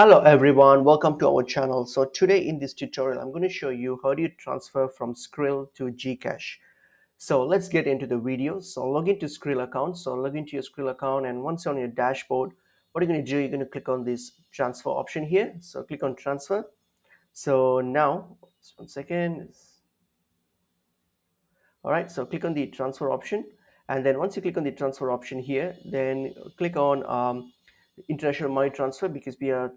Hello everyone, welcome to our channel. So today in this tutorial I'm going to show you how do you transfer from Skrill to GCash. So let's get into the video. So log into Skrill account. So log into your Skrill account, and once you're on your dashboard, what you're going to do, you're going to click on this transfer option here. So click on transfer. So now just one second. All right, so click on the transfer option, and then once you click on the transfer option here, then click on international money transfer, because we are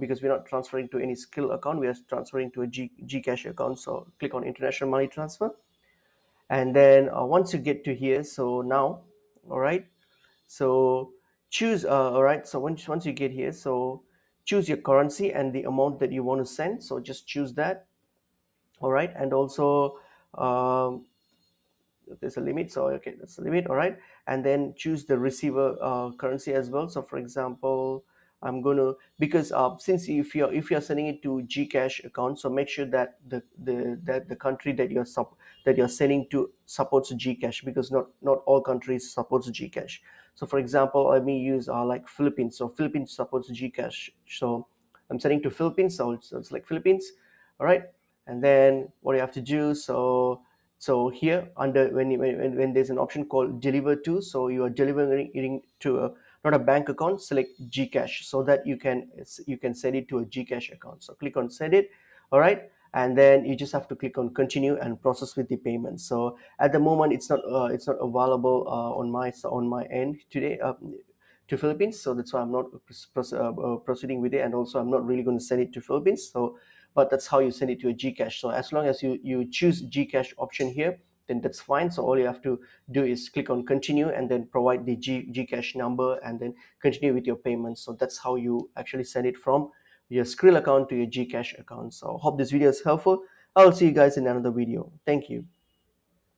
because we're not transferring to any Skrill account, we are transferring to a GCash account. So click on international money transfer, and then once you get to here, so now, all right, so choose all right, so once you get here, so choose your currency and the amount that you want to send. So just choose that. All right, and also there's a limit, so okay, that's the limit. All right, and then choose the receiver currency as well. So for example, I'm going to, because since if you're sending it to GCash account, so make sure that the country that you're sending to supports GCash, because not all countries supports GCash. So for example, let me use like Philippines. So Philippines supports GCash, so I'm sending to Philippines, so it's like Philippines. All right, and then what you have to do, so here under when there's an option called deliver to, so you are delivering to not a bank account, select GCash, so that you can send it to a GCash account. So click on send it. All right, and then you just have to click on continue and process with the payment. So at the moment it's not available on my end today to Philippines, so that's why I'm not proceeding with it, and also I'm not really going to send it to Philippines. So but that's how you send it to a GCash. So as long as you choose GCash option here, then that's fine. So all you have to do is click on continue, and then provide the GCash number, and then continue with your payment. So that's how you actually send it from your Skrill account to your GCash account. So I hope this video is helpful. I'll see you guys in another video. Thank you.